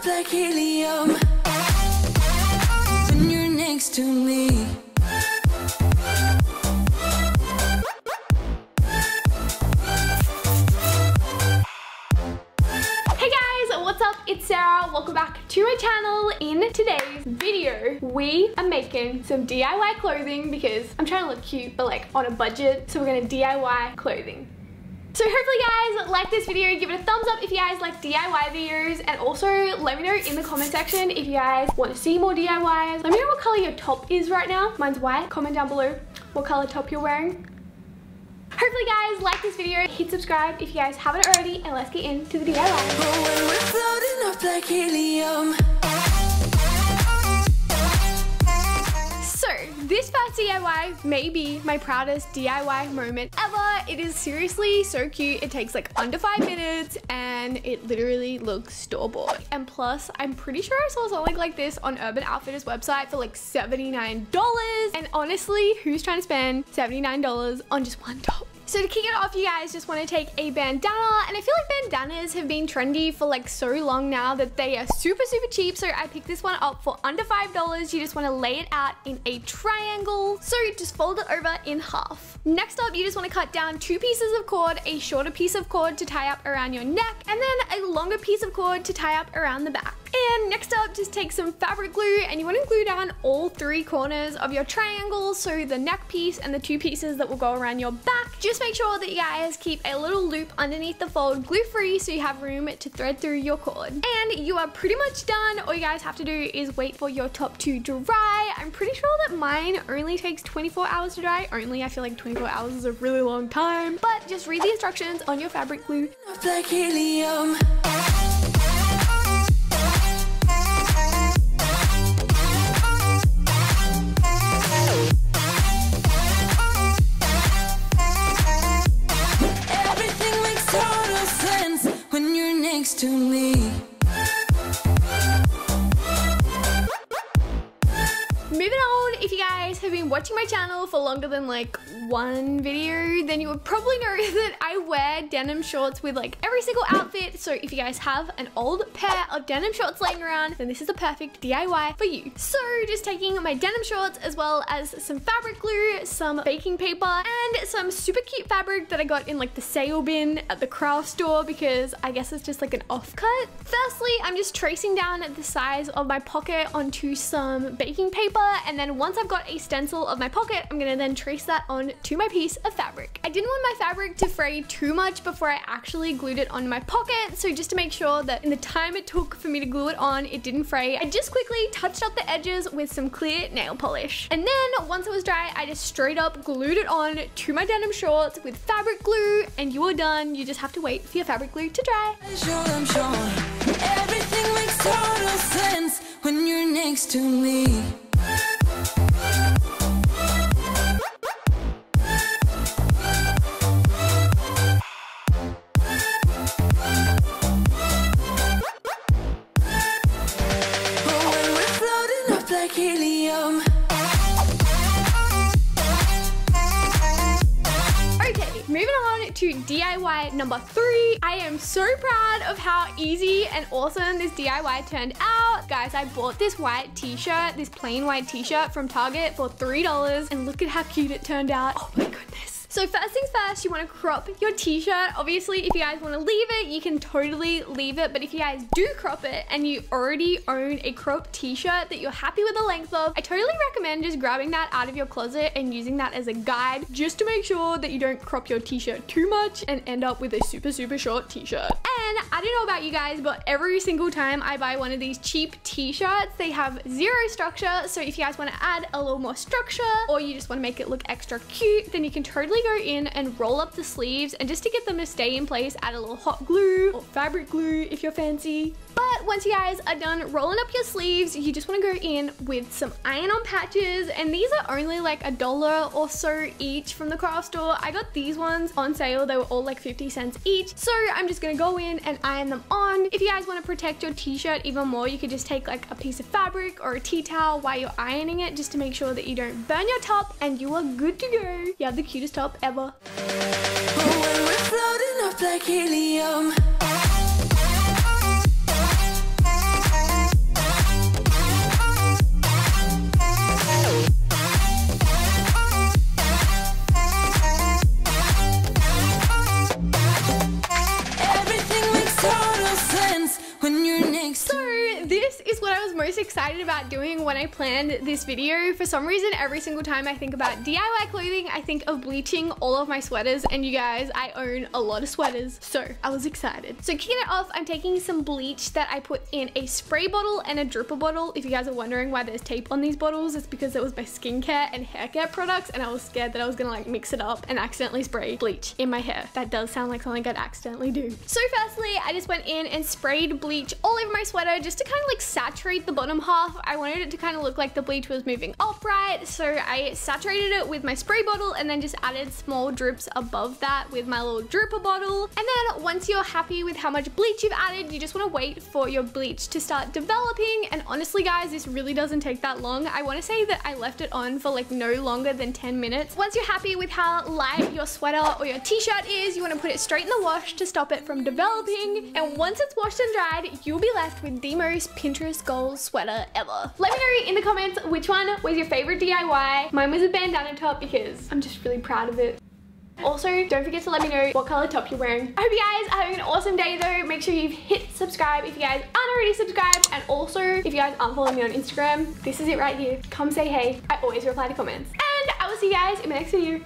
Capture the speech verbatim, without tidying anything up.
up like helium when you're next to me. It's Sarah, welcome back to my channel. In today's video, we are making some D I Y clothing because I'm trying to look cute, but like on a budget. So we're gonna D I Y clothing. So hopefully you guys like this video, give it a thumbs up if you guys like D I Y videos, and also let me know in the comment section if you guys want to see more D I Ys. Let me know what color your top is right now. Mine's white. Comment down below what color top you're wearing. Hopefully you guys like this video, hit subscribe if you guys haven't already, and let's get into the D I Y. But when we're floating up like helium. So this first D I Y may be my proudest D I Y moment ever. It is seriously so cute. It takes like under five minutes and it literally looks store-bought. And plus, I'm pretty sure I saw something like this on Urban Outfitters website for like seventy-nine dollars. And honestly, who's trying to spend seventy-nine dollars on just one top? So to kick it off, you guys just want to take a bandana, and I feel like bandanas have been trendy for like so long now that they are super, super cheap. So I picked this one up for under five dollars. You just want to lay it out in a triangle. So you just fold it over in half. Next up, you just want to cut down two pieces of cord, a shorter piece of cord to tie up around your neck, and then a longer piece of cord to tie up around the back. And next up, just take some fabric glue and you want to glue down all three corners of your triangle. So the neck piece and the two pieces that will go around your back. Just make sure that you guys keep a little loop underneath the fold glue free so you have room to thread through your cord. And you are pretty much done. All you guys have to do is wait for your top to dry. I'm pretty sure that mine only takes twenty-four hours to dry. Only, I feel like twenty-four hours is a really long time. But just read the instructions on your fabric glue. Like helium. To me. Moving on, if you guys have been watching my channel for longer than like one video, then you would probably know that I wear denim shorts with like every single outfit. So if you guys have an old pair of denim shorts laying around, then this is the perfect D I Y for you. So just taking my denim shorts as well as some fabric glue, some baking paper, and some super cute fabric that I got in like the sale bin at the craft store because I guess it's just like an offcut. Firstly, I'm just tracing down the size of my pocket onto some baking paper, and then once I've got a stencil of my pocket, I'm gonna then trace that on to my piece of fabric. I didn't want my fabric to fray too much before I actually glued it on my pocket, so just to make sure that in the time it took for me to glue it on, it didn't fray, I just quickly touched up the edges with some clear nail polish. And then once it was dry, I just straight up glued it on to my denim shorts with fabric glue, and you are done. You just have to wait for your fabric glue to dry. I'm sure, I'm sure. Everything makes total sense when you're next to me. Helium. Okay, moving on to D I Y number three. I am so proud of how easy and awesome this D I Y turned out. Guys, I bought this white t-shirt, this plain white t-shirt from Target for three dollars, and look at how cute it turned out. Oh my goodness. So first things first, you want to crop your t-shirt. Obviously, if you guys want to leave it, you can totally leave it. But if you guys do crop it and you already own a cropped t-shirt that you're happy with the length of, I totally recommend just grabbing that out of your closet and using that as a guide just to make sure that you don't crop your t-shirt too much and end up with a super, super short t-shirt. And I don't know about you guys, but every single time I buy one of these cheap t-shirts, they have zero structure. So if you guys want to add a little more structure or you just want to make it look extra cute, then you can totally go in and roll up the sleeves, and just to get them to stay in place, add a little hot glue or fabric glue if you're fancy. But once you guys are done rolling up your sleeves, you just want to go in with some iron-on patches, and these are only like a dollar or so each from the craft store. I got these ones on sale. They were all like fifty cents each, so I'm just gonna go in and iron them on. If you guys want to protect your t-shirt even more, you could just take like a piece of fabric or a tea towel while you're ironing it, just to make sure that you don't burn your top, and you are good to go. You have the cutest top ever. But when we're floating up like helium. next. So this is what I was most excited about doing when I planned this video. For some reason, every single time I think about D I Y clothing, I think of bleaching all of my sweaters, and you guys, I own a lot of sweaters, so I was excited. So kicking it off, I'm taking some bleach that I put in a spray bottle and a dripper bottle. If you guys are wondering why there's tape on these bottles, it's because it was my skincare and hair care products, and I was scared that I was gonna like mix it up and accidentally spray bleach in my hair. That does sound like something I'd accidentally do. So firstly, I just went in and sprayed bleach all over my sweater just to kind of like saturate the bottom half. I wanted it to kind of look like the bleach was moving upright, so I saturated it with my spray bottle and then just added small drips above that with my little dripper bottle. And then once you're happy with how much bleach you've added, you just want to wait for your bleach to start developing. And honestly guys, this really doesn't take that long. I want to say that I left it on for like no longer than ten minutes. Once you're happy with how light your sweater or your t-shirt is, you want to put it straight in the wash to stop it from developing. And once it's washed and dried, you'll be left with the most Pinterest goal sweater ever. Let me know in the comments which one was your favorite D I Y. Mine was a bandana top because I'm just really proud of it. Also, don't forget to let me know what color top you're wearing. I hope you guys are having an awesome day though. Make sure you hit subscribe if you guys aren't already subscribed. And also, if you guys aren't following me on Instagram, this is it right here. Come say hey. I always reply to comments. And I will see you guys in my next video.